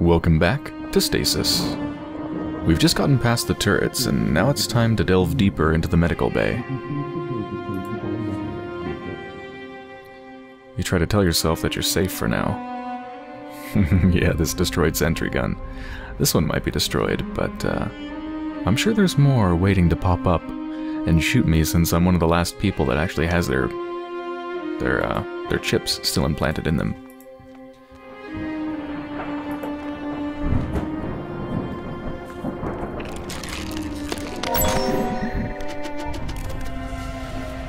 Welcome back to Stasis. We've just gotten past the turrets, and now it's time to delve deeper into the medical bay. You try to tell yourself that you're safe for now. Yeah, this destroyed sentry gun. This one might be destroyed, but I'm sure there's more waiting to pop up and shoot me, since I'm one of the last people that actually has their chips still implanted in them.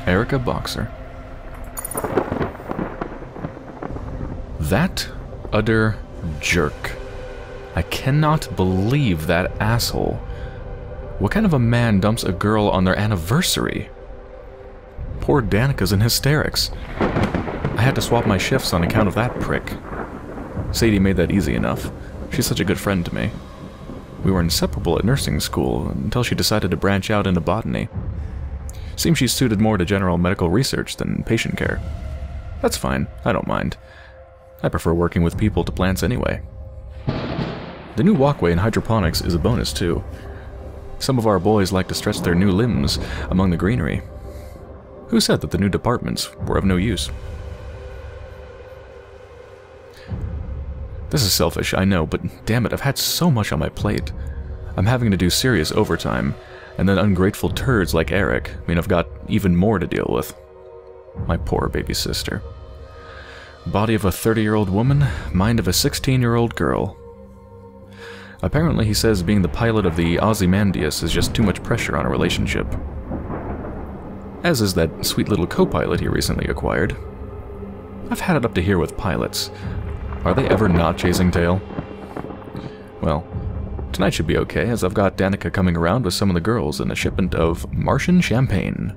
Erica Boxer. That utter jerk. I cannot believe that asshole. What kind of a man dumps a girl on their anniversary? Poor Danica's in hysterics. I had to swap my shifts on account of that prick. Sadie made that easy enough. She's such a good friend to me. We were inseparable at nursing school until she decided to branch out into botany. Seems she's suited more to general medical research than patient care. That's fine, I don't mind. I prefer working with people to plants anyway. The new walkway in hydroponics is a bonus too. Some of our boys like to stretch their new limbs among the greenery. Who said that the new departments were of no use? This is selfish, I know, but damn it, I've had so much on my plate. I'm having to do serious overtime, and then ungrateful turds like Eric mean I've got even more to deal with. My poor baby sister. Body of a 30-year-old woman, mind of a 16-year-old girl. Apparently he says being the pilot of the Ozymandias is just too much pressure on a relationship. As is that sweet little co-pilot he recently acquired. I've had it up to here with pilots. Are they ever not chasing tail? Well, tonight should be okay, as I've got Danica coming around with some of the girls and a shipment of Martian champagne.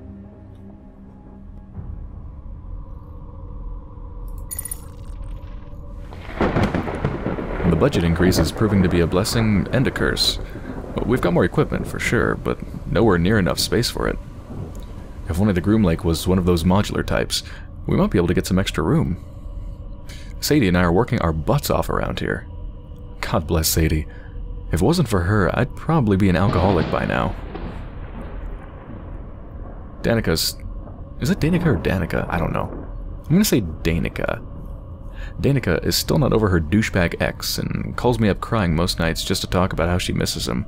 The budget increase is proving to be a blessing and a curse. We've got more equipment for sure, but nowhere near enough space for it. If only the Groom Lake was one of those modular types, we might be able to get some extra room. Sadie and I are working our butts off around here. God bless Sadie. If it wasn't for her, I'd probably be an alcoholic by now. Danica's... Is it Danica or Danica? I don't know. I'm gonna say Danica. Danica is still not over her douchebag ex and calls me up crying most nights just to talk about how she misses him.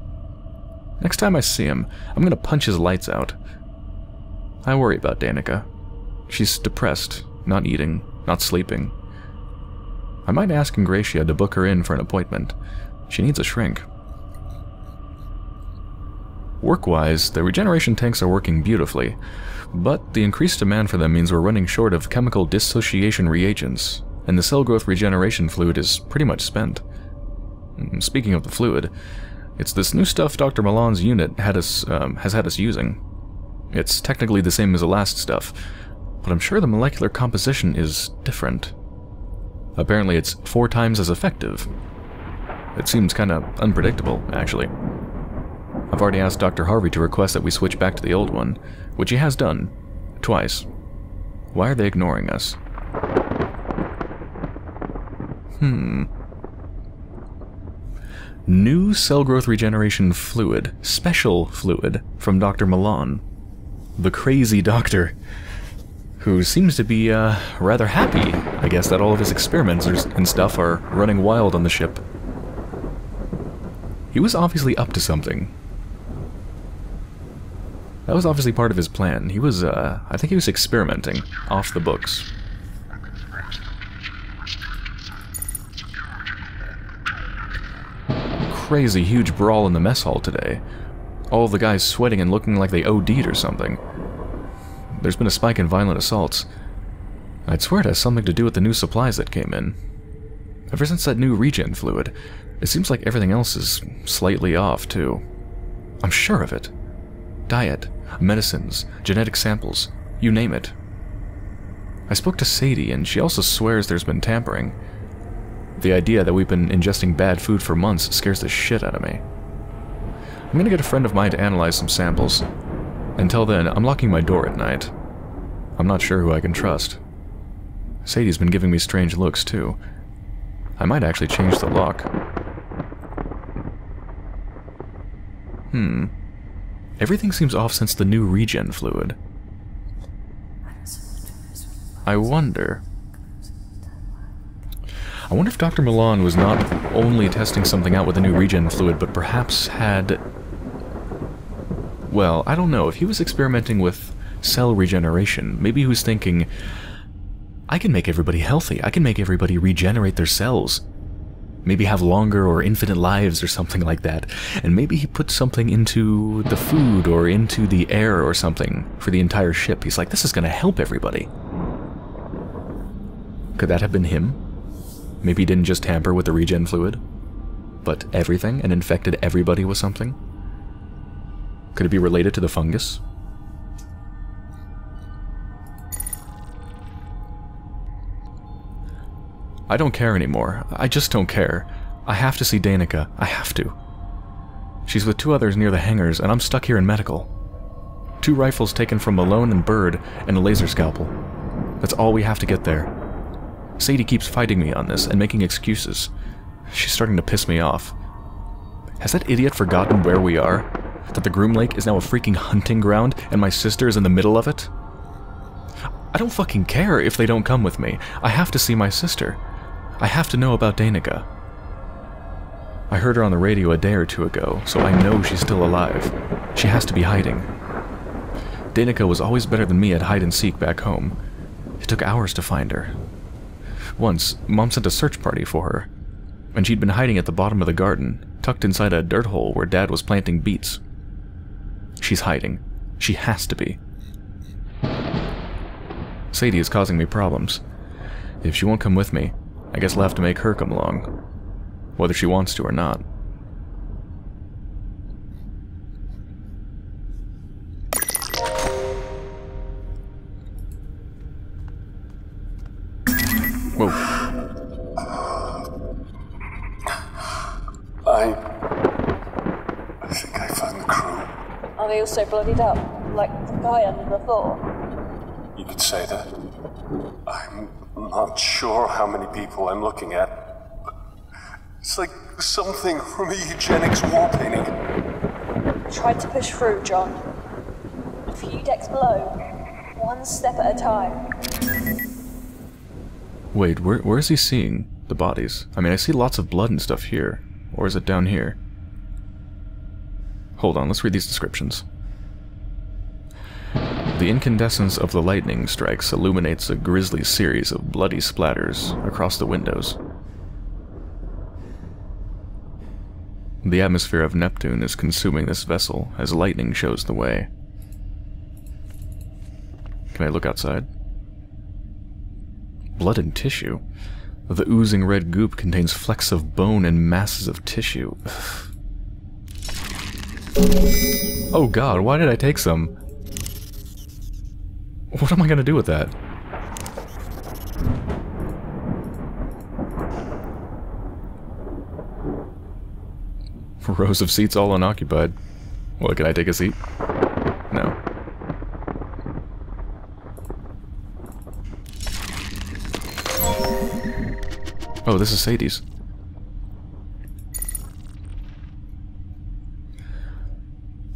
Next time I see him, I'm gonna punch his lights out. I worry about Danica. She's depressed, not eating, not sleeping. I might ask Engracia to book her in for an appointment. She needs a shrink. Work-wise, the regeneration tanks are working beautifully, but the increased demand for them means we're running short of chemical dissociation reagents, and the cell growth regeneration fluid is pretty much spent. Speaking of the fluid, it's this new stuff Dr. Milan's unit has had us using. It's technically the same as the last stuff, but I'm sure the molecular composition is different. Apparently it's 4 times as effective. It seems kinda unpredictable, actually. I've already asked Dr. Harvey to request that we switch back to the old one, which he has done. Twice. Why are they ignoring us? New cell growth regeneration fluid. Special fluid from Dr. Malone. The crazy doctor, who seems to be rather happy, I guess, that all of his experiments and stuff are running wild on the ship. He was obviously up to something. That was obviously part of his plan. He was, I think he was experimenting off the books. Crazy huge brawl in the mess hall today. All the guys sweating and looking like they OD'd or something. There's been a spike in violent assaults. I'd swear it has something to do with the new supplies that came in. Ever since that new regen fluid, it seems like everything else is slightly off, too. I'm sure of it. Diet, medicines, genetic samples, you name it. I spoke to Sadie, and she also swears there's been tampering. The idea that we've been ingesting bad food for months scares the shit out of me. I'm gonna get a friend of mine to analyze some samples. Until then, I'm locking my door at night. I'm not sure who I can trust. Sadie's been giving me strange looks, too. I might actually change the lock. Hmm. Everything seems off since the new regen fluid. I wonder if Dr. Milan was not only testing something out with the new regen fluid, but perhaps had... Well, I don't know. If he was experimenting with cell regeneration, maybe he was thinking, I can make everybody healthy. I can make everybody regenerate their cells. Maybe have longer or infinite lives or something like that. And maybe he put something into the food or into the air or something for the entire ship. He's like, this is going to help everybody. Could that have been him? Maybe he didn't just tamper with the regen fluid, but everything, and infected everybody with something? Could it be related to the fungus? I don't care anymore. I just don't care. I have to see Danica. I have to. She's with two others near the hangars, and I'm stuck here in medical. Two rifles taken from Malone and Bird, and a laser scalpel. That's all we have to get there. Sadie keeps fighting me on this and making excuses. She's starting to piss me off. Has that idiot forgotten where we are? That the Groom Lake is now a freaking hunting ground, and my sister is in the middle of it? I don't fucking care if they don't come with me. I have to see my sister. I have to know about Danica. I heard her on the radio a day or two ago, so I know she's still alive. She has to be hiding. Danica was always better than me at hide-and-seek back home. It took hours to find her. Once, Mom sent a search party for her, and she'd been hiding at the bottom of the garden, tucked inside a dirt hole where Dad was planting beets. She's hiding. She has to be. Sadie is causing me problems. If she won't come with me, I guess I'll have to make her come along, whether she wants to or not. Whoa. I think I found the crew. Are they all so bloodied up? Like the guy under the floor? You could say that. I'm not sure how many people I'm looking at. It's like something from a eugenics wall painting. Try to push through, John. A few decks below. One step at a time. Wait, where is he seeing the bodies? I mean, I see lots of blood and stuff here. Or is it down here? Hold on, let's read these descriptions. The incandescence of the lightning strikes illuminates a grisly series of bloody splatters across the windows. The atmosphere of Neptune is consuming this vessel as lightning shows the way. Can I look outside? Blood and tissue. The oozing red goop contains flecks of bone and masses of tissue. Oh god, why did I take some? What am I gonna do with that? Rows of seats all unoccupied. Well, can I take a seat? No. Oh, this is Sadie's.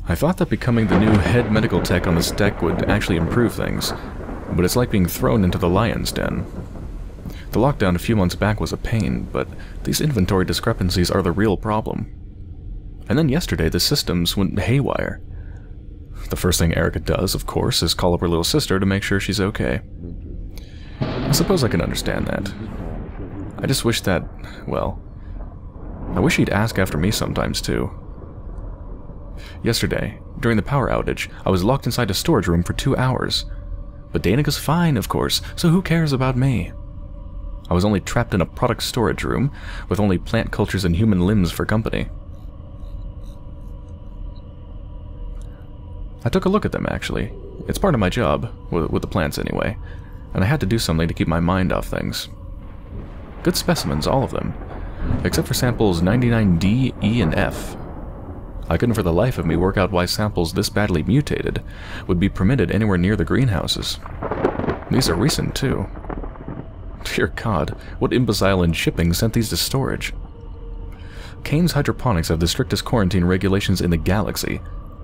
I thought that becoming the new head medical tech on this deck would actually improve things, but it's like being thrown into the lion's den. The lockdown a few months back was a pain, but these inventory discrepancies are the real problem. And then yesterday, the systems went haywire. The first thing Erica does, of course, is call up her little sister to make sure she's okay. I suppose I can understand that. I just wish that, well, I wish he'd ask after me sometimes, too. Yesterday, during the power outage, I was locked inside a storage room for 2 hours. But Danica's fine, of course, so who cares about me? I was only trapped in a product storage room, with only plant cultures and human limbs for company. I took a look at them, actually. It's part of my job, with the plants anyway, and I had to do something to keep my mind off things. Good specimens, all of them, except for samples 99D, E, and F. I couldn't for the life of me work out why samples this badly mutated would be permitted anywhere near the greenhouses. These are recent, too. Dear God, what imbecile in shipping sent these to storage? Kane's hydroponics have the strictest quarantine regulations in the galaxy.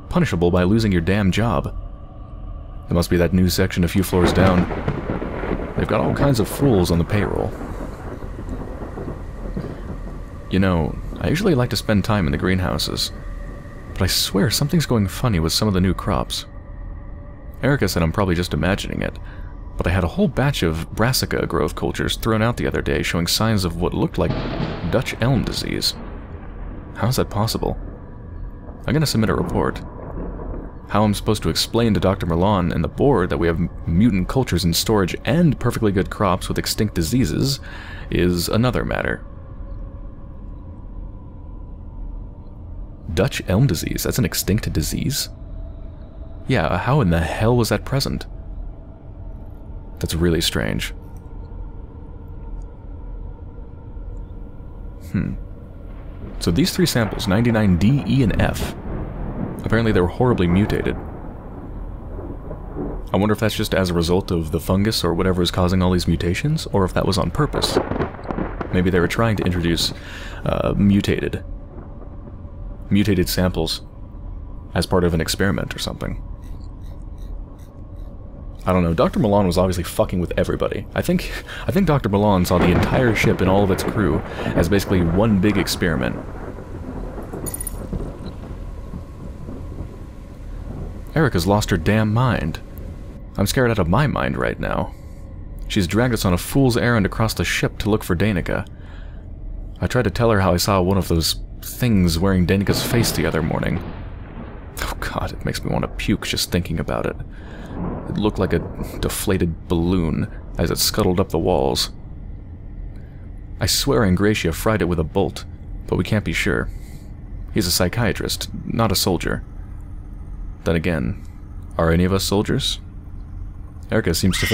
Punishable by losing your damn job. It must be that news section a few floors down. They've got all kinds of fools on the payroll. You know, I usually like to spend time in the greenhouses, but I swear something's going funny with some of the new crops. Erica said I'm probably just imagining it, but I had a whole batch of brassica growth cultures thrown out the other day showing signs of what looked like Dutch elm disease. How's that possible? I'm gonna submit a report. How I'm supposed to explain to Dr. Milan and the board that we have mutant cultures in storage and perfectly good crops with extinct diseases is another matter. Dutch elm disease, that's an extinct disease? Yeah, how in the hell was that present? That's really strange. So these three samples, 99 D, E, and F, apparently they were horribly mutated. I wonder if that's just as a result of the fungus or whatever is causing all these mutations, or if that was on purpose. Maybe they were trying to introduce mutated samples as part of an experiment or something. I don't know, Dr. Milan was obviously fucking with everybody. I think Dr. Milan saw the entire ship and all of its crew as basically one big experiment. Erica's lost her damn mind. I'm scared out of my mind right now. She's dragged us on a fool's errand across the ship to look for Danica. I tried to tell her how I saw one of those things wearing Danica's face the other morning. Oh god, it makes me want to puke just thinking about it. It looked like a deflated balloon as it scuttled up the walls. I swear Engracia fried it with a bolt, but we can't be sure. He's a psychiatrist, not a soldier. Then again, are any of us soldiers? Erica seems to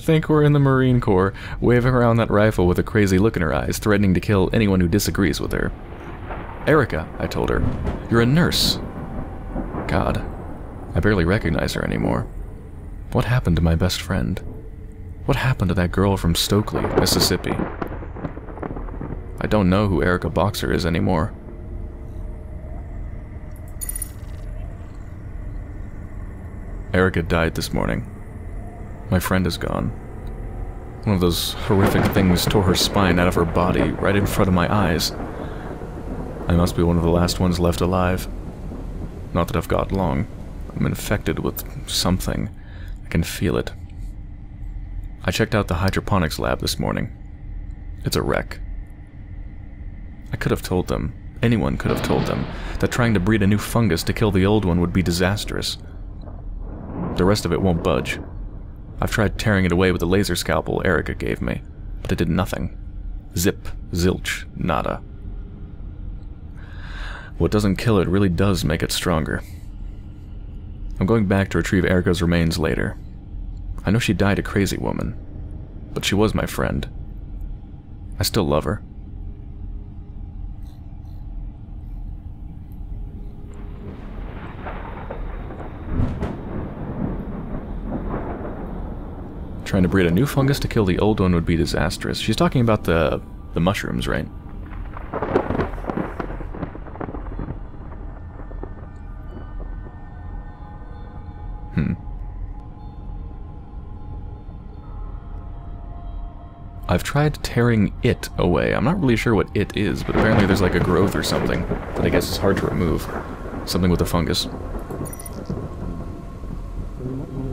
think we're in the Marine Corps, waving around that rifle with a crazy look in her eyes, threatening to kill anyone who disagrees with her. Erica, I told her, you're a nurse. God, I barely recognize her anymore. What happened to my best friend? What happened to that girl from Stokely, Mississippi? I don't know who Erica Boxer is anymore. Erica died this morning. My friend is gone. One of those horrific things tore her spine out of her body right in front of my eyes. I must be one of the last ones left alive. Not that I've got long. I'm infected with something. I can feel it. I checked out the hydroponics lab this morning. It's a wreck. I could have told them, anyone could have told them, that trying to breed a new fungus to kill the old one would be disastrous. The rest of it won't budge. I've tried tearing it away with the laser scalpel Erica gave me, but it did nothing. Zip, zilch, nada. What doesn't kill it really does make it stronger. I'm going back to retrieve Erica's remains later. I know she died a crazy woman, but she was my friend. I still love her. Trying to breed a new fungus to kill the old one would be disastrous. She's talking about the mushrooms, right? I've tried tearing it away. I'm not really sure what it is, but apparently there's like a growth or something that I guess is hard to remove. Something with a fungus.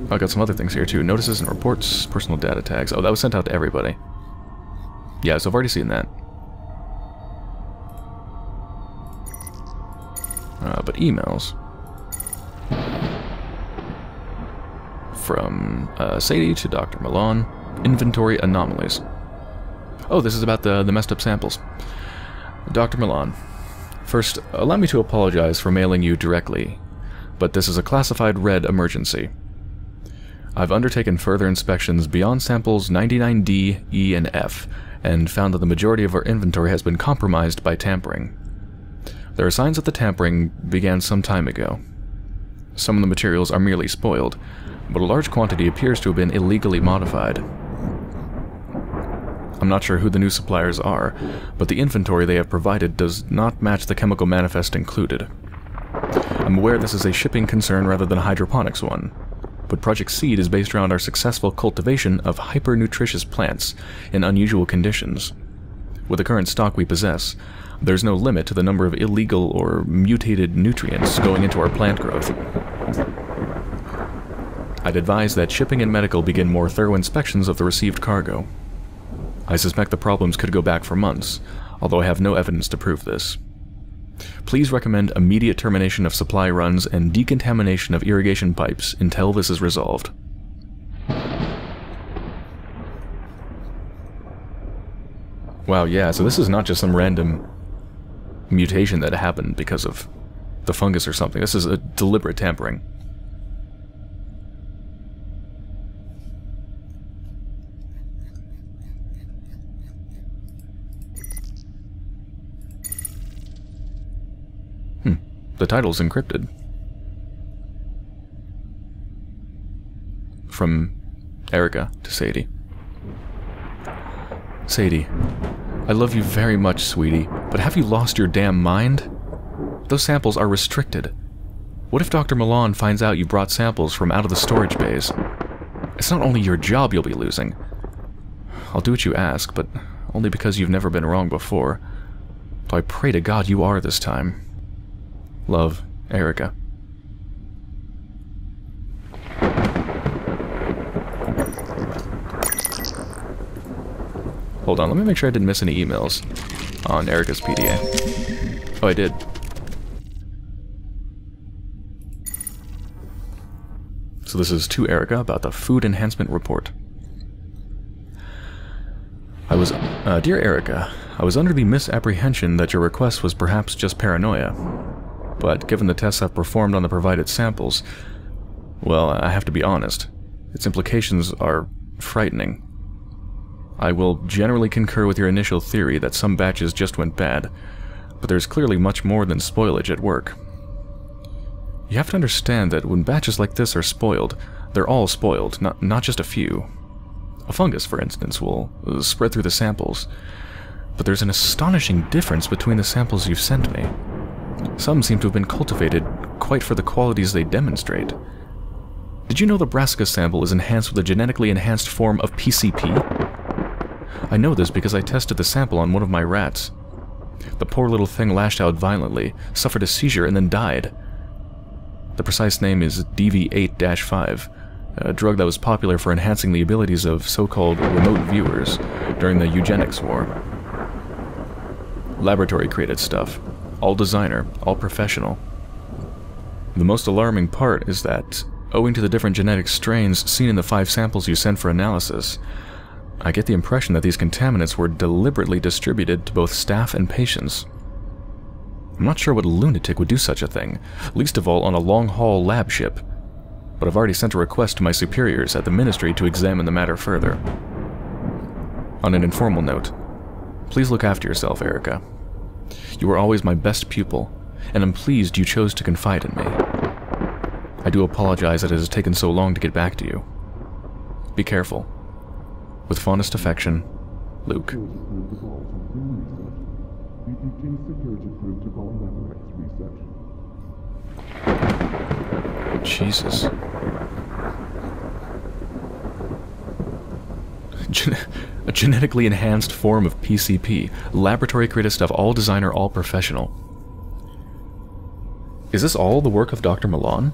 I've got some other things here too. Notices and reports, personal data tags. Oh, that was sent out to everybody. Yeah, so I've already seen that. But emails. From Sadie to Dr. Malone. Inventory anomalies. Oh, this is about the messed up samples. Dr. Malone. First, allow me to apologize for mailing you directly, but this is a classified red emergency. I've undertaken further inspections beyond samples 99D, E, and F, and found that the majority of our inventory has been compromised by tampering. There are signs that the tampering began some time ago. Some of the materials are merely spoiled, but a large quantity appears to have been illegally modified. I'm not sure who the new suppliers are, but the inventory they have provided does not match the chemical manifest included. I'm aware this is a shipping concern rather than a hydroponics one, but Project Seed is based around our successful cultivation of hyper-nutritious plants in unusual conditions. With the current stock we possess, there's no limit to the number of illegal or mutated nutrients going into our plant growth. I'd advise that shipping and medical begin more thorough inspections of the received cargo. I suspect the problems could go back for months, although I have no evidence to prove this. Please recommend immediate termination of supply runs and decontamination of irrigation pipes until this is resolved. Wow, yeah, so this is not just some random mutation that happened because of the fungus or something. This is a deliberate tampering. The title's encrypted. From Erica to Sadie. Sadie, I love you very much, sweetie, but have you lost your damn mind? Those samples are restricted. What if Dr. Milan finds out you brought samples from out of the storage bays? It's not only your job you'll be losing. I'll do what you ask, but only because you've never been wrong before. Though I pray to God you are this time. Love, Erica. Hold on, let me make sure I didn't miss any emails on Erica's PDA. Oh, I did. So this is to Erica about the food enhancement report. Dear Erica, I was under the misapprehension that your request was perhaps just paranoia. But given the tests I've performed on the provided samples, well, I have to be honest. Its implications are frightening. I will generally concur with your initial theory that some batches just went bad, but there's clearly much more than spoilage at work. You have to understand that when batches like this are spoiled, they're all spoiled, not just a few. A fungus, for instance, will spread through the samples, but there's an astonishing difference between the samples you've sent me. Some seem to have been cultivated quite for the qualities they demonstrate. Did you know the brassica sample is enhanced with a genetically enhanced form of PCP? I know this because I tested the sample on one of my rats. The poor little thing lashed out violently, suffered a seizure, and then died. The precise name is DV8-5, a drug that was popular for enhancing the abilities of so-called remote viewers during the eugenics war. Laboratory-created stuff. All designer, all professional. The most alarming part is that, owing to the different genetic strains seen in the 5 samples you sent for analysis, I get the impression that these contaminants were deliberately distributed to both staff and patients. I'm not sure what lunatic would do such a thing, least of all on a long-haul lab ship, but I've already sent a request to my superiors at the ministry to examine the matter further. On an informal note, please look after yourself, Erica. You were always my best pupil, and I'm pleased you chose to confide in me. I do apologize that it has taken so long to get back to you. Be careful. With fondest affection, Luke. Jesus. A genetically enhanced form of PCP. Laboratory-created stuff, all designer, all professional. Is this all the work of Dr. Milan?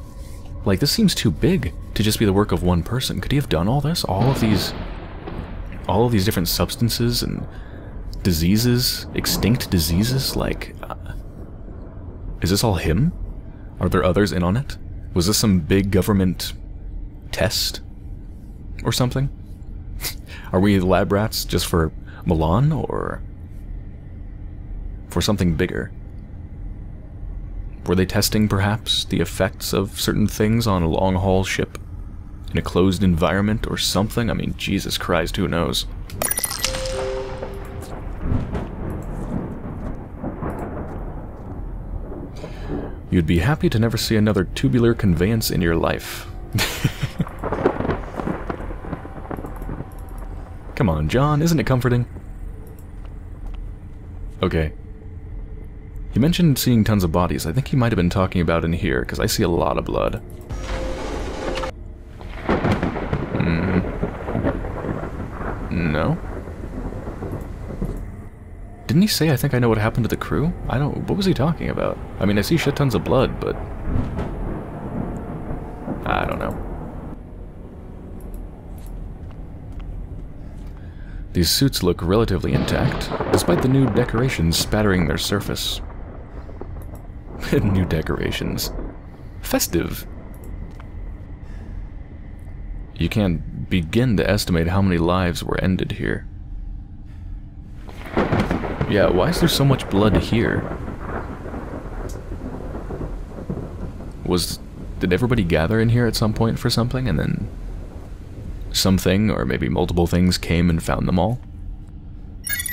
Like, this seems too big to just be the work of one person. Could he have done all this? All of these different substances and diseases, extinct diseases? Like, is this all him? Are there others in on it? Was this some big government test or something? Are we lab rats just for Milan, or for something bigger? Were they testing, perhaps, the effects of certain things on a long-haul ship? In a closed environment or something? I mean, Jesus Christ, who knows? You'd be happy to never see another tubular conveyance in your life. Come on, John, isn't it comforting? Okay. You mentioned seeing tons of bodies. I think he might have been talking about in here, because I see a lot of blood. No? Didn't he say, I think I know what happened to the crew? I don't... What was he talking about? I mean, I see shit tons of blood, but... I don't know. These suits look relatively intact, despite the new decorations spattering their surface. New decorations. Festive. You can't begin to estimate how many lives were ended here. Yeah, why is there so much blood here? Did everybody gather in here at some point for something, and then... something, or maybe multiple things, came and found them all?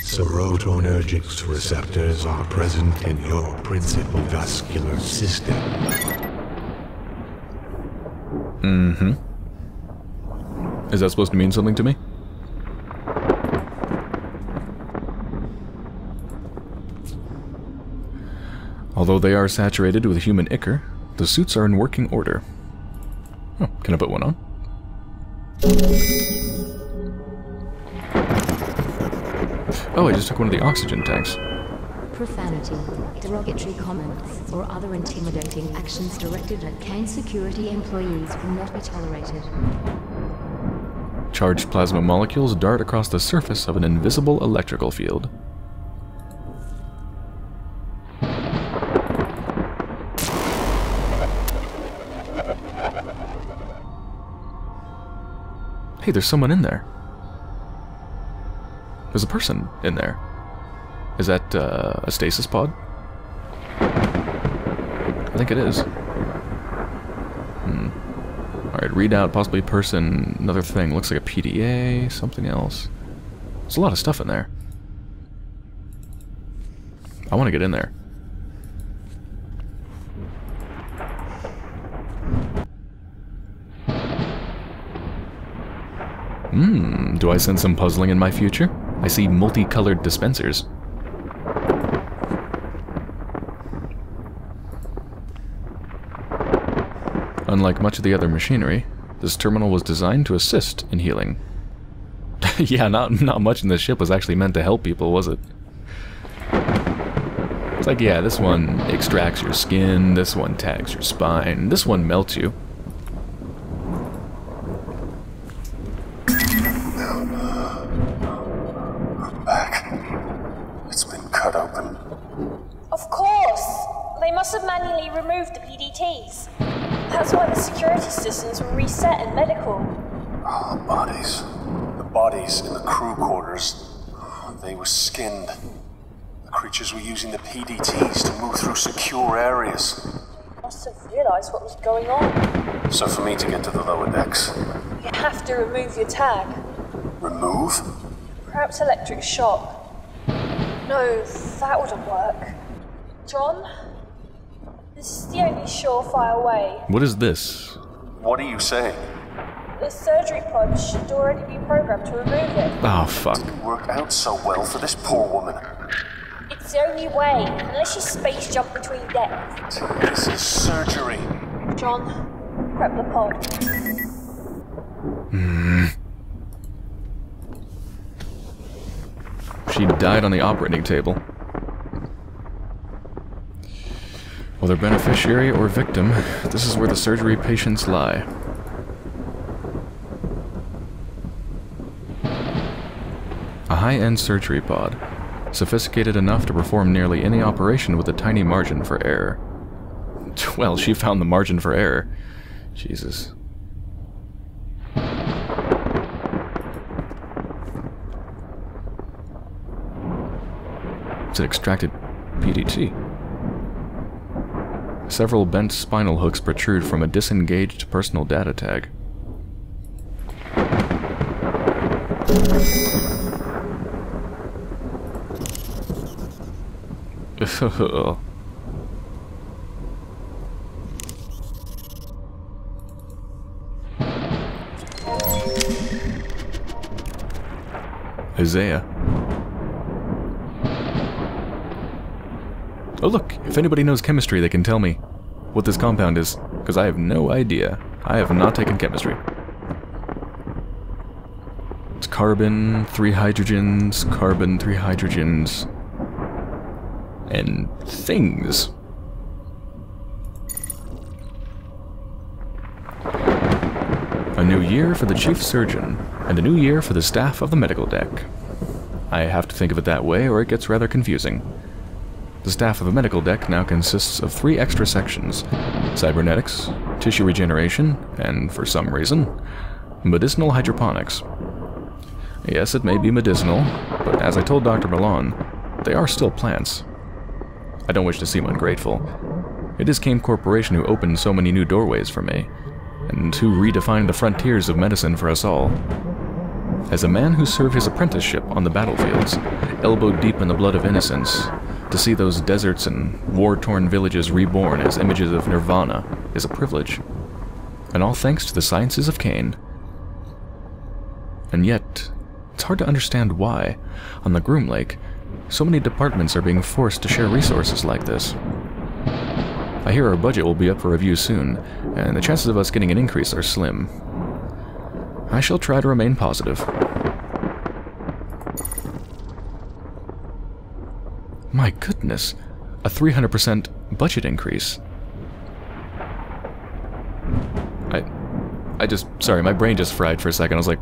Serotonergic receptors are present in your principal vascular system. Is that supposed to mean something to me? Although they are saturated with human ichor, the suits are in working order. Oh, can I put one on? Oh, I just took one of the oxygen tanks. Profanity, derogatory comments, or other intimidating actions directed at Kane security employees will not be tolerated. Charged plasma molecules dart across the surface of an invisible electrical field. Hey, there's someone in there. There's a person in there. Is that a stasis pod? I think it is. Alright, readout, possibly person, another thing. Looks like a PDA, something else. There's a lot of stuff in there. I want to get in there. Do I sense some puzzling in my future? I see multicolored dispensers. Unlike much of the other machinery, this terminal was designed to assist in healing. Yeah, not much in this ship was actually meant to help people, was it? It's like, yeah, this one extracts your skin, this one tags your spine, this one melts you. What was going on. So for me to get to the lower decks... You have to remove your tag. Remove? Perhaps electric shock. No, that wouldn't work. John? This is the only surefire way. What is this? What are you saying? The surgery pod should already be programmed to remove it. Oh, fuck. It didn't work out so well for this poor woman. It's the only way, unless you space jump between decks. This is surgery. John, prep the pod. She died on the operating table. Whether beneficiary or victim, this is where the surgery patients lie. A high-end surgery pod. Sophisticated enough to perform nearly any operation with a tiny margin for error. Well, she found the margin for error. Jesus. It's an extracted PDT. Several bent spinal hooks protrude from a disengaged personal data tag. Hosea. Oh look, if anybody knows chemistry, they can tell me what this compound is, because I have no idea. I have not taken chemistry. It's carbon, three hydrogens, carbon, three hydrogens, and things. A new year for the chief surgeon, and a new year for the staff of the medical deck. I have to think of it that way, or it gets rather confusing. The staff of the medical deck now consists of three extra sections: cybernetics, tissue regeneration, and, for some reason, medicinal hydroponics. Yes, it may be medicinal, but as I told Dr. Milan, they are still plants. I don't wish to seem ungrateful. It is Kane Corporation who opened so many new doorways for me, and who redefined the frontiers of medicine for us all. As a man who served his apprenticeship on the battlefields, elbow deep in the blood of innocence, to see those deserts and war-torn villages reborn as images of nirvana is a privilege, and all thanks to the sciences of Kane. And yet, it's hard to understand why, on the Groom Lake, so many departments are being forced to share resources like this. I hear our budget will be up for review soon, and the chances of us getting an increase are slim. I shall try to remain positive. My goodness, a 300% budget increase. Sorry, my brain just fried for a second. I was like,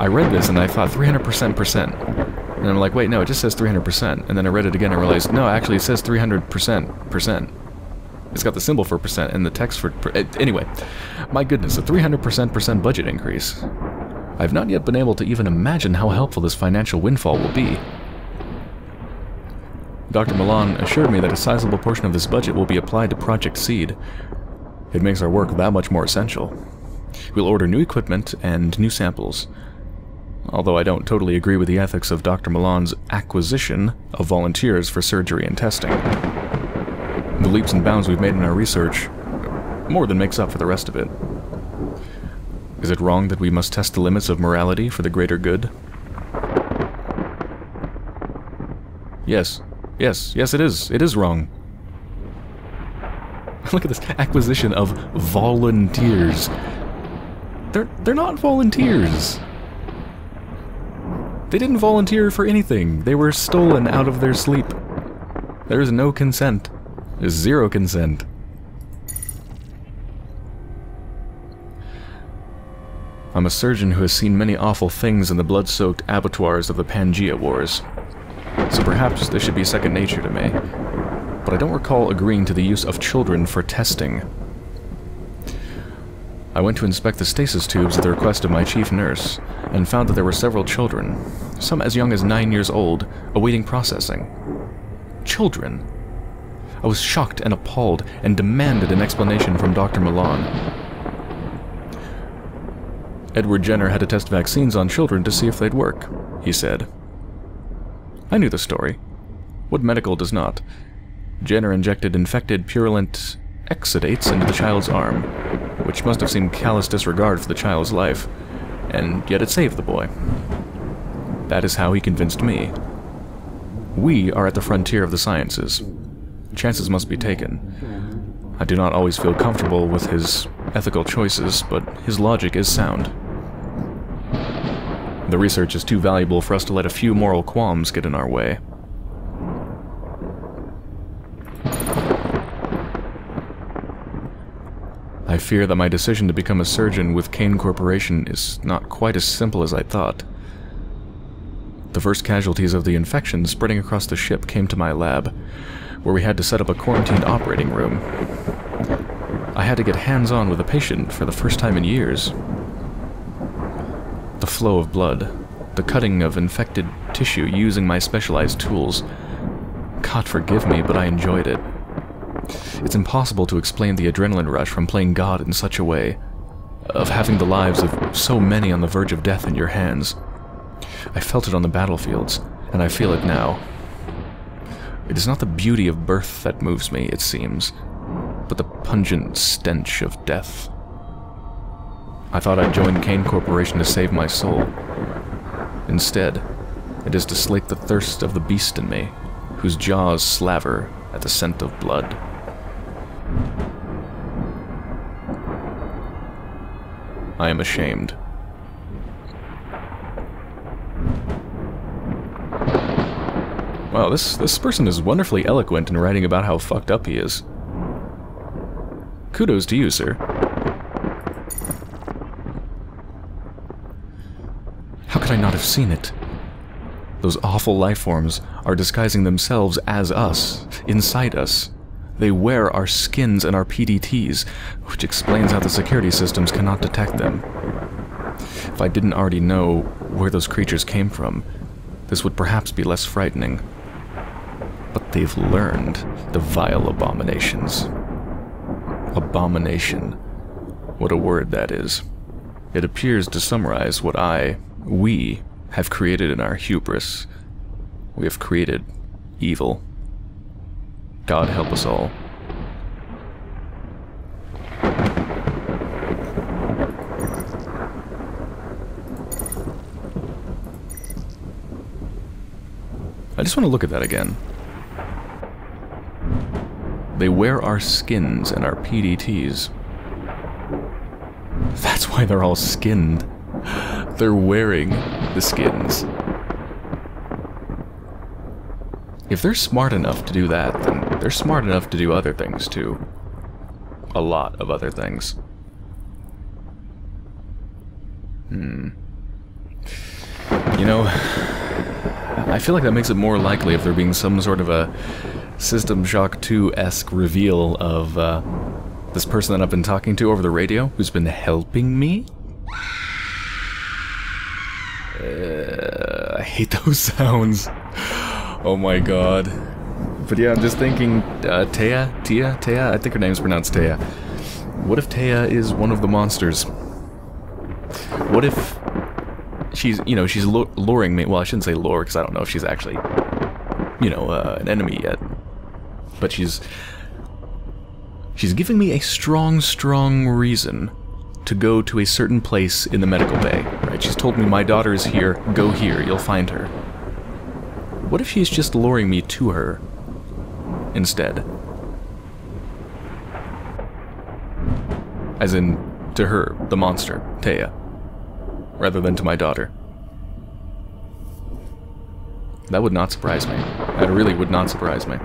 I read this and I thought 300%. And I'm like, wait, no, it just says 300%. And then I read it again and realized, no, actually it says 300%. It's got the symbol for percent and the text for anyway, my goodness, a 300% budget increase. I've not yet been able to even imagine how helpful this financial windfall will be. Dr. Milan assured me that a sizable portion of this budget will be applied to Project Seed. It makes our work that much more essential. We'll order new equipment and new samples. Although I don't totally agree with the ethics of Dr. Milan's acquisition of volunteers for surgery and testing. The leaps and bounds we've made in our research more than makes up for the rest of it. Is it wrong that we must test the limits of morality for the greater good? Yes. Yes, it is. It is wrong. Look at this acquisition of volunteers. They're not volunteers. They didn't volunteer for anything. They were stolen out of their sleep. There is no consent. There's zero consent. I'm a surgeon who has seen many awful things in the blood-soaked abattoirs of the Pangaea Wars. So perhaps this should be second nature to me, but I don't recall agreeing to the use of children for testing. I went to inspect the stasis tubes at the request of my chief nurse, and found that there were several children, some as young as 9 years old, awaiting processing. Children! I was shocked and appalled, and demanded an explanation from Dr. Milan. Edward Jenner had to test vaccines on children to see if they'd work, he said. I knew the story. What medical does not? Jenner injected infected purulent exudates into the child's arm, which must have seemed callous disregard for the child's life, and yet it saved the boy. That is how he convinced me. We are at the frontier of the sciences. Chances must be taken. I do not always feel comfortable with his ethical choices, but his logic is sound. The research is too valuable for us to let a few moral qualms get in our way. I fear that my decision to become a surgeon with Kane Corporation is not quite as simple as I thought. The first casualties of the infection spreading across the ship came to my lab, where we had to set up a quarantined operating room. I had to get hands-on with a patient for the first time in years. The flow of blood, the cutting of infected tissue using my specialized tools. God forgive me, but I enjoyed it. It's impossible to explain the adrenaline rush from playing God in such a way, of having the lives of so many on the verge of death in your hands. I felt it on the battlefields, and I feel it now. It is not the beauty of birth that moves me, it seems, but the pungent stench of death. I thought I'd join Kane Corporation to save my soul. Instead, It is to slake the thirst of the beast in me, whose jaws slaver at the scent of blood. I am ashamed. Wow, this person is wonderfully eloquent in writing about how fucked up he is. Kudos to you, sir. How could I not have seen it? Those awful life forms are disguising themselves as us, inside us. They wear our skins and our PDTs, which explains how the security systems cannot detect them. If I didn't already know where those creatures came from, this would perhaps be less frightening. But they've learned, the vile abominations. Abomination. What a word that is. It appears to summarize what we have created in our hubris. We have created evil. God help us all. I just want to look at that again. They wear our skins and our PDTs. That's why they're all skinned. They're wearing the skins. If they're smart enough to do that, then they're smart enough to do other things, too. A lot of other things. You know, I feel like that makes it more likely if there being some sort of a System Shock 2-esque reveal of this person that I've been talking to over the radio, who's been helping me. I hate those sounds. Oh my god. But yeah, I'm just thinking, Taya? I think her name's pronounced Taya. What if Taya is one of the monsters? What if she's, you know, she's luring me? Well, I shouldn't say lure, because I don't know if she's actually, you know, an enemy yet. But she's giving me a strong reason to go to a certain place in the medical bay, right? She's told me, my daughter is here, go here, you'll find her. What if she's just luring me to her instead? As in, to her, the monster, Taya, rather than to my daughter. That would not surprise me. That really would not surprise me.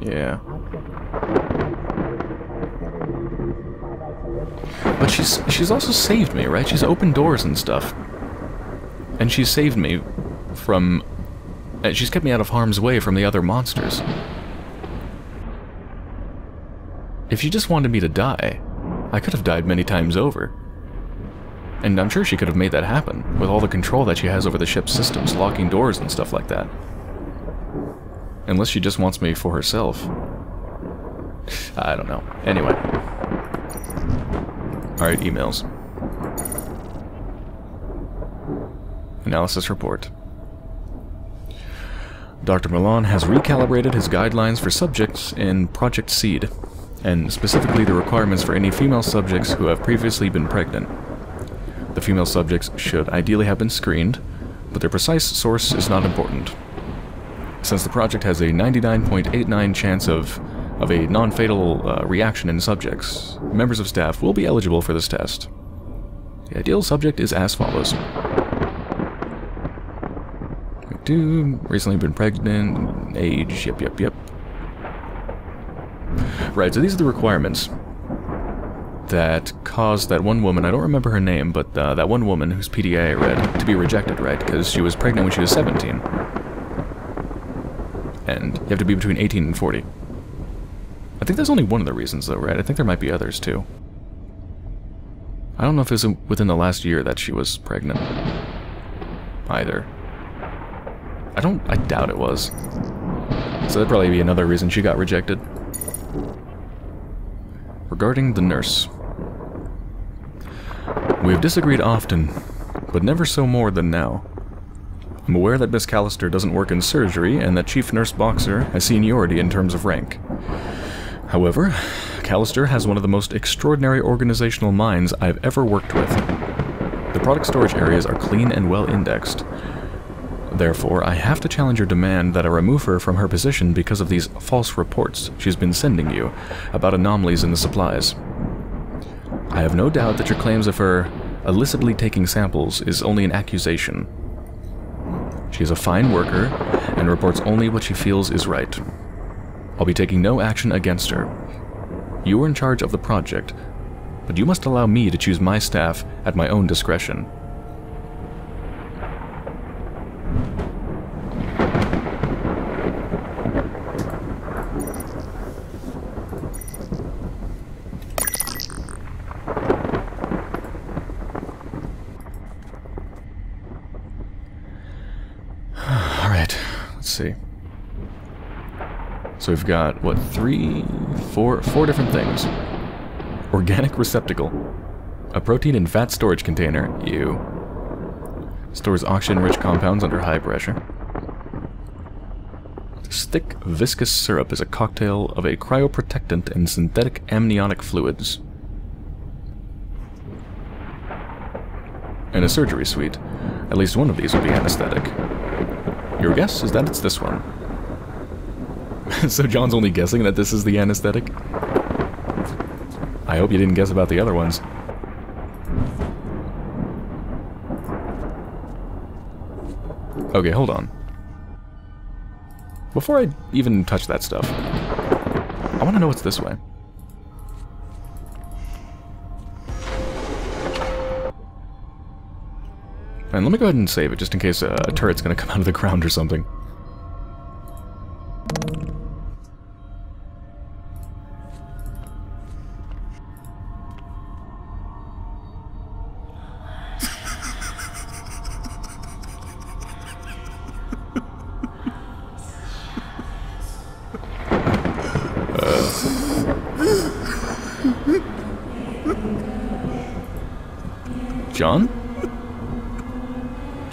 Yeah. But she's also saved me, right? She's opened doors and stuff. And she's saved me from... she's kept me out of harm's way from the other monsters. If she just wanted me to die, I could have died many times over. And I'm sure she could have made that happen, with all the control that she has over the ship's systems, locking doors and stuff like that. Unless she just wants me for herself. I don't know. Anyway. Alright, emails. Analysis report. Dr. Milan has recalibrated his guidelines for subjects in Project Seed, and specifically the requirements for any female subjects who have previously been pregnant. The female subjects should ideally have been screened, but their precise source is not important. Since the project has a 99.89% chance of a non-fatal reaction in subjects, members of staff will be eligible for this test. The ideal subject is as follows. Dude, recently been pregnant, age, yep. Right, so these are the requirements that caused that one woman, I don't remember her name, but that one woman whose PDA I read, to be rejected, right? Because she was pregnant when she was 17. And you have to be between 18 and 40. I think that's only one of the reasons, though, right? I think there might be others, too. I don't know if it was within the last year that she was pregnant. Either. I doubt it was. So that'd probably be another reason she got rejected. Regarding the nurse. We have disagreed often, but never so more than now. I'm aware that Miss Callister doesn't work in surgery, and that Chief Nurse Boxer has seniority in terms of rank. However, McAllister has one of the most extraordinary organizational minds I've ever worked with. The product storage areas are clean and well indexed. Therefore, I have to challenge your demand that I remove her from her position because of these false reports she's been sending you about anomalies in the supplies. I have no doubt that your claims of her illicitly taking samples is only an accusation. She is a fine worker and reports only what she feels is right. I'll be taking no action against her. You are in charge of the project, but you must allow me to choose my staff at my own discretion. So we've got, what, four different things. Organic receptacle. A protein and fat storage container. Ew. Stores oxygen-rich compounds under high pressure. This thick, viscous syrup is a cocktail of a cryoprotectant and synthetic amniotic fluids. In a surgery suite, at least one of these would be anesthetic. Your guess is that it's this one. So John's only guessing that this is the anesthetic? I hope you didn't guess about the other ones. Okay, hold on. Before I even touch that stuff, I want to know what's this way. And let me go ahead and save it, just in case a turret's going to come out of the ground or something.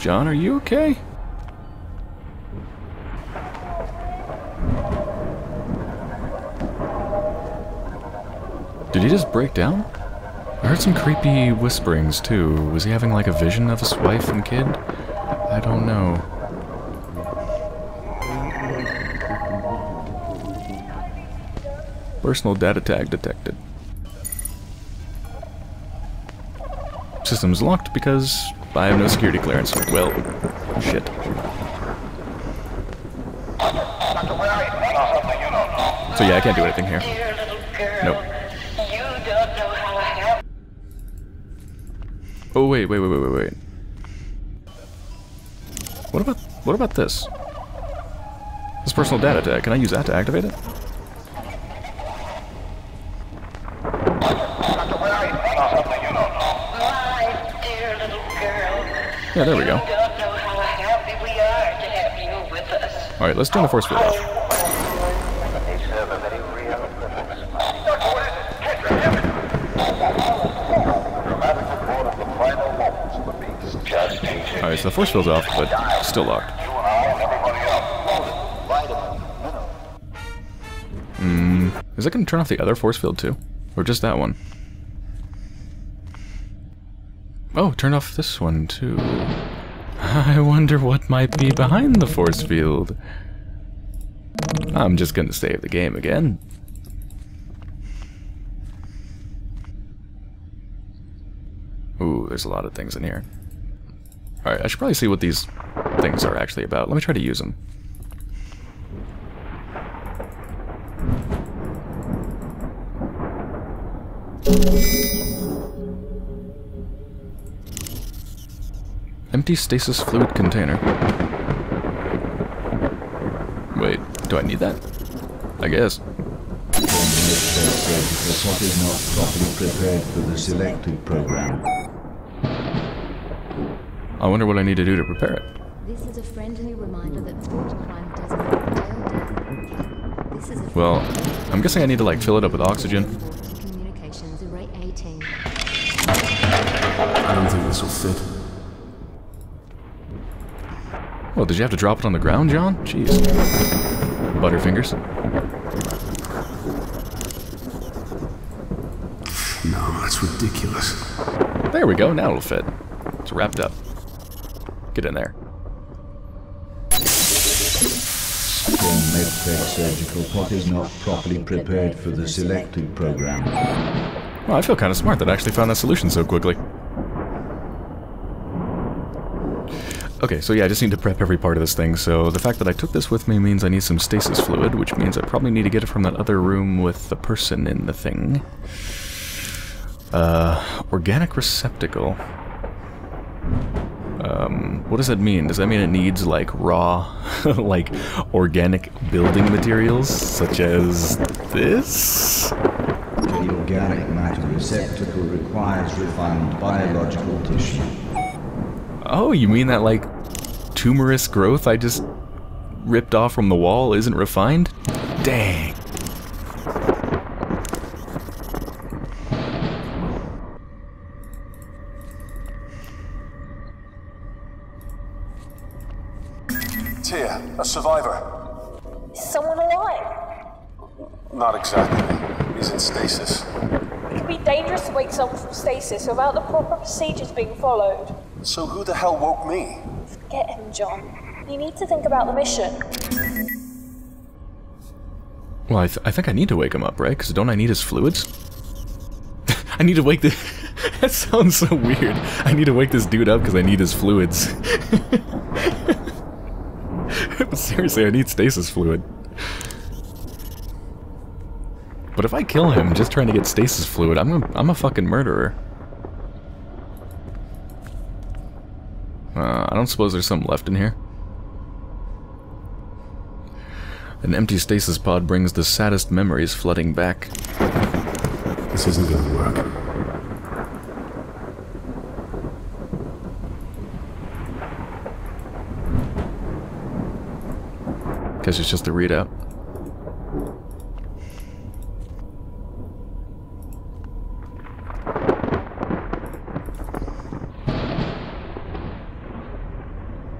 John, are you okay? Did he just break down? I heard some creepy whisperings too. Was he having like a vision of his wife and kid? I don't know. Personal data tag detected. System's locked because I have no security clearance. Well, shit. So yeah, I can't do anything here. Nope. Oh wait. What about this? This personal data tag. Can I use that to activate it? Yeah, there we go. Alright, let's turn the force field off. Alright, so the force field's off, but still locked. Is it going to turn off the other force field too? Or just that one? Oh, turn off this one, too. I wonder what might be behind the force field. I'm just gonna save the game again. Ooh, there's a lot of things in here. Alright, I should probably see what these things are actually about. Let me try to use them. Empty stasis fluid container. Wait, do I need that? I guess. What is not properly prepared for the selected program. I wonder what I need to do to prepare it. This is a friendly reminder that thought crime doesn't entail death. Well, I'm guessing I need to like fill it up with oxygen. Communications array 18. I don't think this will fit. Well, did you have to drop it on the ground, John? Jeez. Butterfingers. No, that's ridiculous. There we go, now it'll fit. It's wrapped up. Get in there. Full MedTech surgical pot is not properly prepared for the selected program. Well, I feel kind of smart that I actually found that solution so quickly. Okay, so yeah, I just need to prep every part of this thing, so the fact that I took this with me means I need some stasis fluid, which means I probably need to get it from that other room with the person in the thing. Organic receptacle. What does that mean? Does that mean it needs, like, raw, like, organic building materials, such as this? The organic matter receptacle requires refined biological tissue. Oh, you mean that, like, tumorous growth I just ripped off from the wall isn't refined? Dang. Taya, a survivor. Is someone alive? Not exactly. He's in stasis. It could be dangerous to wake someone from stasis without the proper procedures being followed. So who the hell woke me? Forget him, John. You need to think about the mission. Well, I think I need to wake him up, right? Because don't I need his fluids? I need to wake the... That sounds so weird. I need to wake this dude up because I need his fluids. Seriously, I need stasis fluid. But if I kill him just trying to get stasis fluid, I'm a fucking murderer. I don't suppose there's something left in here. An empty stasis pod brings the saddest memories flooding back. This isn't gonna work. Guess it's just a readout.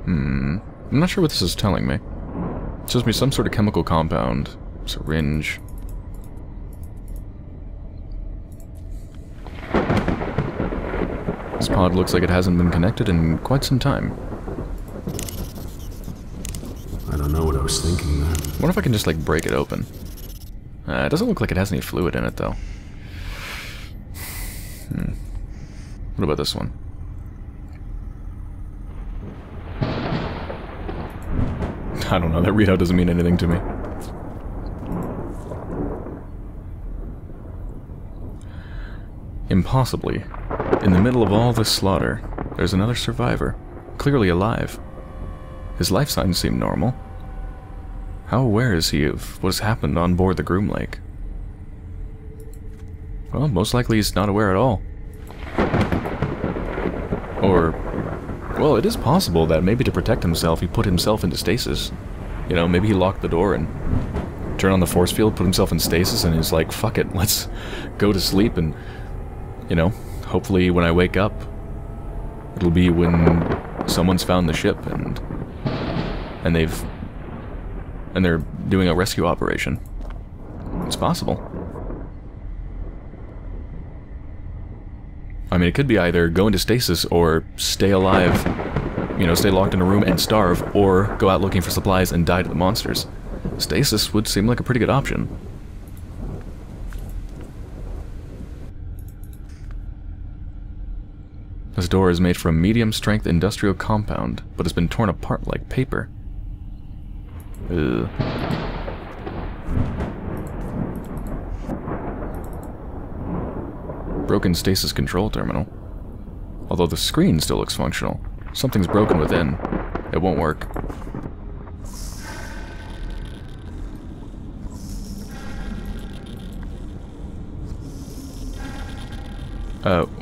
I'm not sure what this is telling me. It shows me some sort of chemical compound. Syringe. This pod looks like it hasn't been connected in quite some time. I don't know what I was thinking there. I wonder if I can just, like, break it open. It doesn't look like it has any fluid in it, though. What about this one? I don't know. That readout doesn't mean anything to me. Impossibly, in the middle of all this slaughter, there's another survivor, clearly alive. His life signs seem normal. How aware is he of what has happened on board the Groom Lake? Well, most likely he's not aware at all. Or, well, it is possible that maybe to protect himself, he put himself into stasis. You know, maybe he locked the door and turned on the force field, put himself in stasis, and he's like, fuck it, let's go to sleep and, you know, hopefully when I wake up, it'll be when someone's found the ship and they're doing a rescue operation. It's possible. I mean, it could be either go into stasis or stay alive, you know, stay locked in a room and starve, or go out looking for supplies and die to the monsters. Stasis would seem like a pretty good option. This door is made from medium-strength industrial compound, but has been torn apart like paper. Ugh. Broken stasis control terminal. Although the screen still looks functional. Something's broken within. It won't work.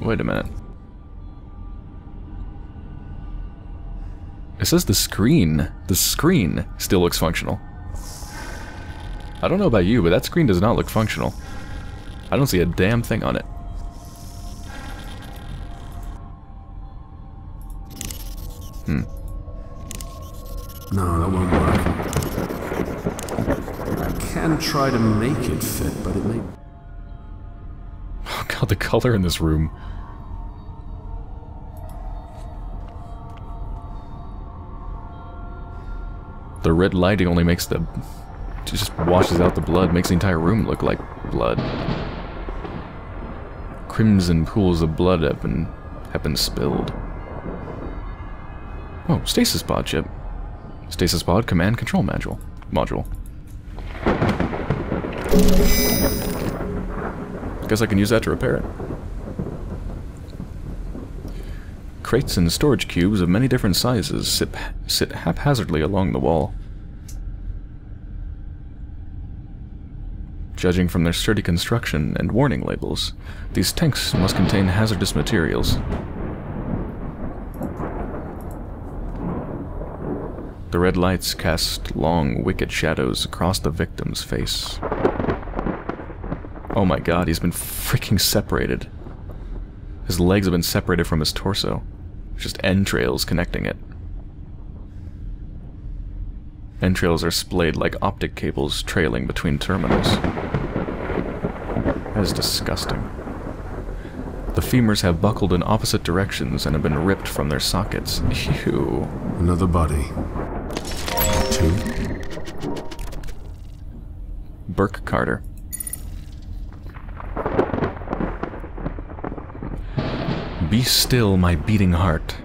Wait a minute. It says the screen. The screen still looks functional. I don't know about you, but that screen does not look functional. I don't see a damn thing on it. No, that won't work. I can try to make it fit, but it may... Oh god. God, the color in this room. The red lighting only makes the... just washes out the blood, makes the entire room look like blood. Crimson pools of blood have been spilled. Oh, stasis pod chip. Stasis pod command control module. Guess I can use that to repair it. Crates and storage cubes of many different sizes sit haphazardly along the wall. Judging from their sturdy construction and warning labels, these tanks must contain hazardous materials. The red lights cast long, wicked shadows across the victim's face. Oh my God, he's been freaking separated. His legs have been separated from his torso. Just entrails connecting it. Entrails are splayed like optic cables trailing between terminals. That is disgusting. The femurs have buckled in opposite directions and have been ripped from their sockets. Ew. Another body. Two. Burke Carter. Be still, my beating heart.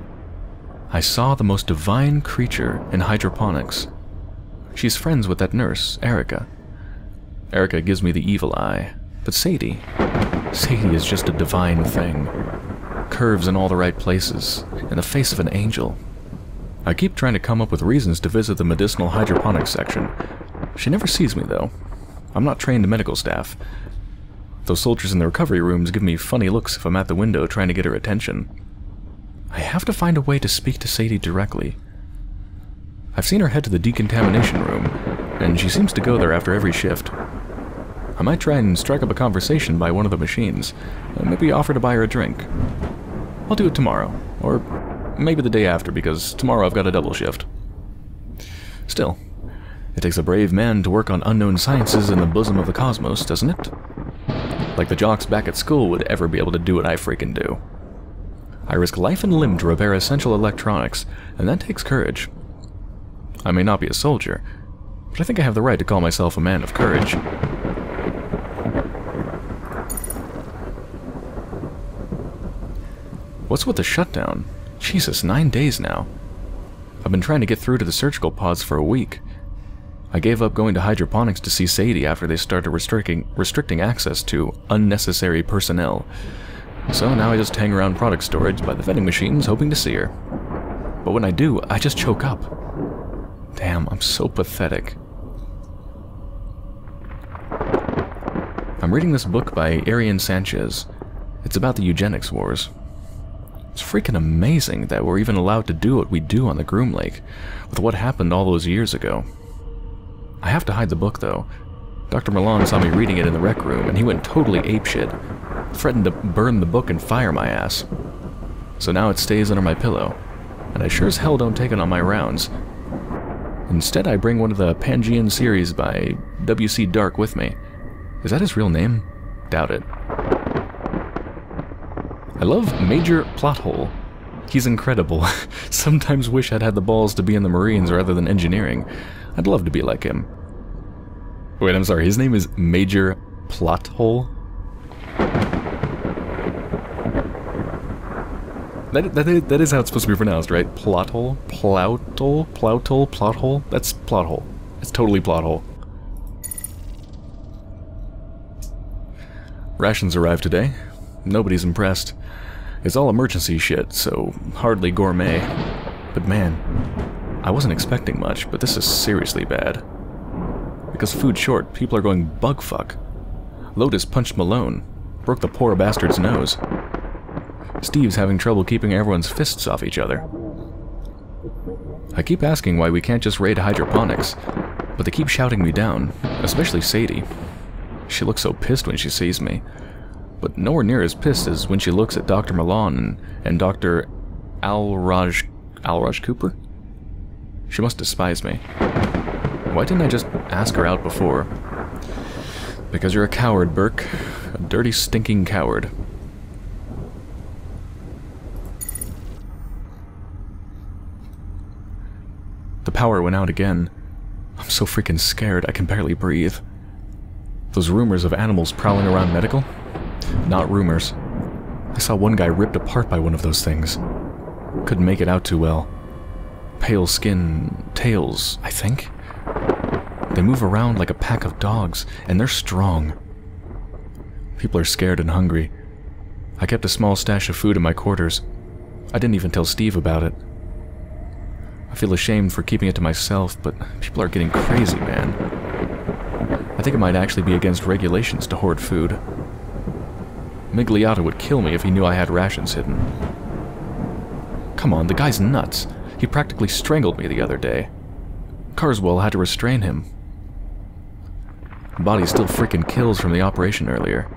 I saw the most divine creature in hydroponics. She's friends with that nurse, Erica. Erica gives me the evil eye, but Sadie is just a divine thing. Curves in all the right places, and the face of an angel. I keep trying to come up with reasons to visit the medicinal hydroponics section. She never sees me, though. I'm not trained medical staff. Those soldiers in the recovery rooms give me funny looks if I'm at the window trying to get her attention. I have to find a way to speak to Sadie directly. I've seen her head to the decontamination room, and she seems to go there after every shift. I might try and strike up a conversation by one of the machines, and maybe offer to buy her a drink. I'll do it tomorrow, or maybe the day after, because tomorrow I've got a double shift. Still, it takes a brave man to work on unknown sciences in the bosom of the cosmos, doesn't it? Like the jocks back at school would ever be able to do what I freaking do. I risk life and limb to repair essential electronics, and that takes courage. I may not be a soldier, but I think I have the right to call myself a man of courage. What's with the shutdown? Jesus, 9 days now. I've been trying to get through to the surgical pods for a week. I gave up going to hydroponics to see Sadie after they started restricting access to unnecessary personnel. So now I just hang around product storage by the vending machines hoping to see her. But when I do, I just choke up. Damn, I'm so pathetic. I'm reading this book by Arian Sanchez. It's about the eugenics wars. It's freaking amazing that we're even allowed to do what we do on the Groom Lake, with what happened all those years ago. I have to hide the book, though. Dr. Milan saw me reading it in the rec room, and he went totally apeshit. Threatened to burn the book and fire my ass. So now it stays under my pillow, and I sure as hell don't take it on my rounds. Instead, I bring one of the Pangaea series by W.C. Dark with me. Is that his real name? Doubt it. I love Major Plothole. He's incredible. Sometimes wish I'd had the balls to be in the Marines rather than engineering. I'd love to be like him. Wait, I'm sorry, his name is Major Plothole? That is how it's supposed to be pronounced, right? Plothole? Ploutle? Ploutle? Plothole? That's Plothole. It's totally Plothole. Rations arrived today. Nobody's impressed. It's all emergency shit, so hardly gourmet. But man, I wasn't expecting much, but this is seriously bad. Because food's short, people are going bugfuck. Lotus punched Malone. Broke the poor bastard's nose. Steve's having trouble keeping everyone's fists off each other. I keep asking why we can't just raid hydroponics, but they keep shouting me down, especially Sadie. She looks so pissed when she sees me, but nowhere near as pissed as when she looks at Dr. Malone and Dr. Al-Raj Cooper? She must despise me. Why didn't I just ask her out before? Because you're a coward, Burke. A dirty, stinking coward. The power went out again. I'm so freaking scared I can barely breathe. Those rumors of animals prowling around medical? Not rumors. I saw one guy ripped apart by one of those things. Couldn't make it out too well. Pale skin, tails, I think. They move around like a pack of dogs, and they're strong. People are scared and hungry. I kept a small stash of food in my quarters. I didn't even tell Steve about it. I feel ashamed for keeping it to myself, but people are getting crazy, man. I think it might actually be against regulations to hoard food. Migliotta would kill me if he knew I had rations hidden. Come on, the guy's nuts. He practically strangled me the other day. Carswell had to restrain him. Body still freaking kills from the operation earlier.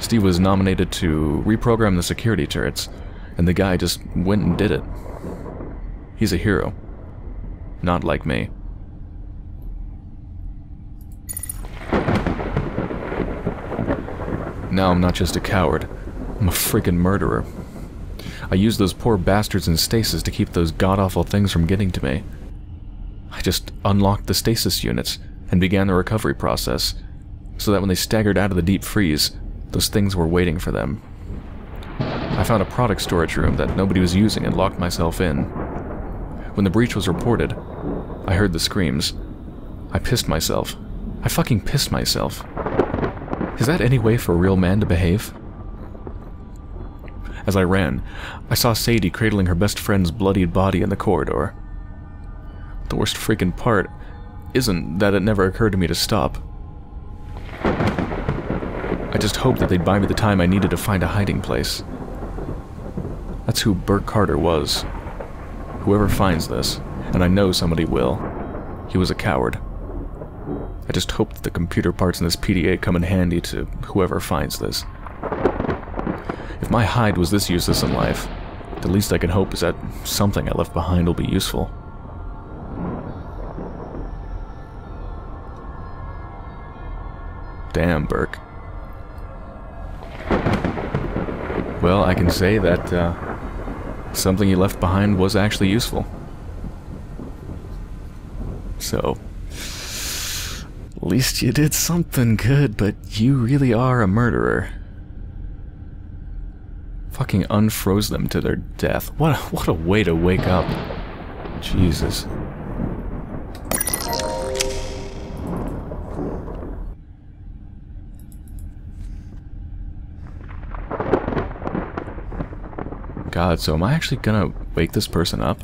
Steve was nominated to reprogram the security turrets, and the guy just went and did it. He's a hero. Not like me. Now I'm not just a coward. I'm a freaking murderer. I used those poor bastards in stasis to keep those god-awful things from getting to me. I just unlocked the stasis units and began the recovery process, so that when they staggered out of the deep freeze, those things were waiting for them. I found a product storage room that nobody was using and locked myself in. When the breach was reported, I heard the screams. I pissed myself. I fucking pissed myself. Is that any way for a real man to behave? As I ran, I saw Sadie cradling her best friend's bloodied body in the corridor. The worst freaking part isn't that it never occurred to me to stop. I just hoped that they'd buy me the time I needed to find a hiding place. That's who Burke Carter was. Whoever finds this, and I know somebody will, he was a coward. I just hope that the computer parts in this PDA come in handy to whoever finds this. If my hide was this useless in life, the least I can hope is that something I left behind will be useful. Damn, Burke. Well, I can say that something you left behind was actually useful. So, at least you did something good, but you really are a murderer. Fucking unfroze them to their death. What a way to wake up. Jesus. God, so am I actually gonna wake this person up?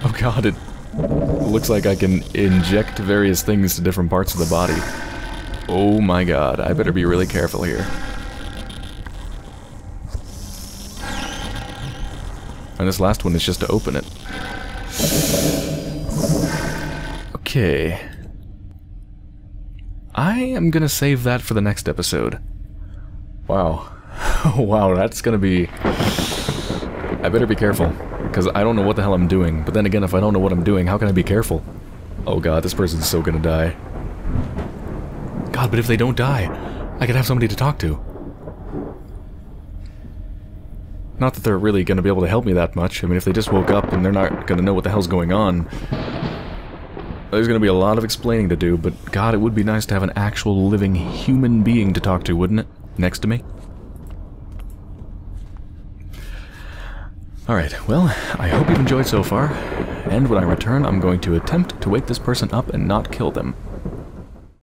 Oh God, it looks like I can inject various things to different parts of the body. Oh my God, I better be really careful here. And this last one is just to open it. Okay. I am gonna save that for the next episode. Wow. Wow, that's gonna be... I better be careful, because I don't know what the hell I'm doing. But then again, if I don't know what I'm doing, how can I be careful? Oh God, this person's so gonna die. God, but if they don't die, I could have somebody to talk to. Not that they're really gonna be able to help me that much. I mean, if they just woke up and they're not gonna know what the hell's going on... There's going to be a lot of explaining to do, but God, it would be nice to have an actual living human being to talk to, wouldn't it? Next to me. Alright, well, I hope you've enjoyed so far, and when I return, I'm going to attempt to wake this person up and not kill them.